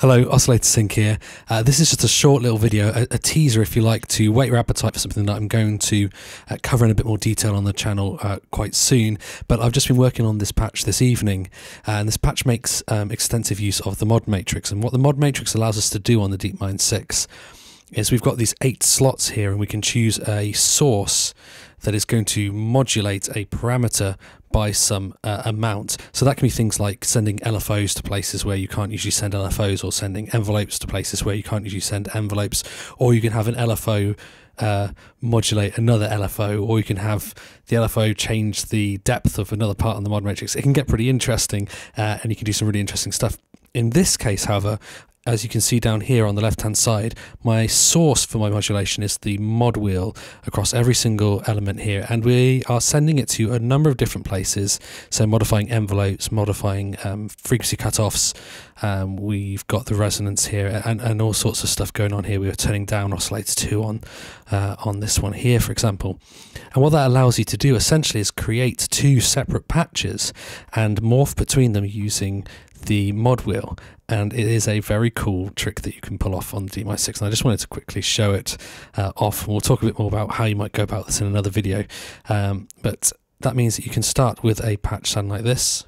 Hello, Oscillator Sync here. This is just a short little video, a teaser if you like, to whet your appetite for something that I'm going to cover in a bit more detail on the channel quite soon. But I've just been working on this patch this evening, and this patch makes extensive use of the Mod Matrix. And what the Mod Matrix allows us to do on the DeepMind 6 is we've got these 8 slots here, and we can choose a source that is going to modulate a parameter by some amount. So that can be things like sending LFOs to places where you can't usually send LFOs, or sending envelopes to places where you can't usually send envelopes, or you can have an LFO modulate another LFO, or you can have the LFO change the depth of another part on the Mod Matrix. It can get pretty interesting, and you can do some really interesting stuff. In this case, however, as you can see down here on the left-hand side, my source for my modulation is the mod wheel across every single element here, and we are sending it to a number of different places, so modifying envelopes, modifying frequency cutoffs, we've got the resonance here, and all sorts of stuff going on here. We are turning down oscillator 2 on this one here, for example. And what that allows you to do essentially is create 2 separate patches and morph between them using the mod wheel, and it is a very cool trick that you can pull off on the DeepMind 6, and I just wanted to quickly show it off. We'll talk a bit more about how you might go about this in another video, but that means that you can start with a patch sound like this.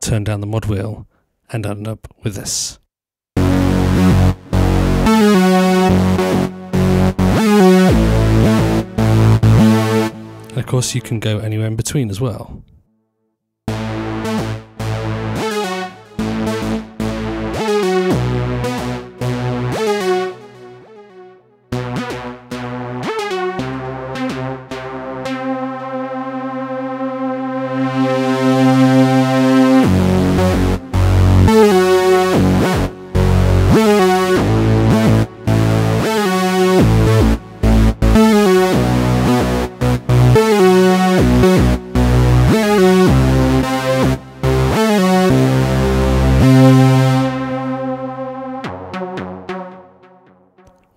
Turn down the mod wheel and end up with this. And of course you can go anywhere in between as well.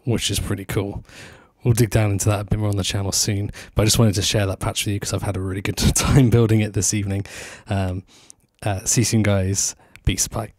Which is pretty cool. We'll dig down into that a bit more on the channel soon, but I just wanted to share that patch with you because I've had a really good time building it this evening. See you soon, guys. Peace, bye.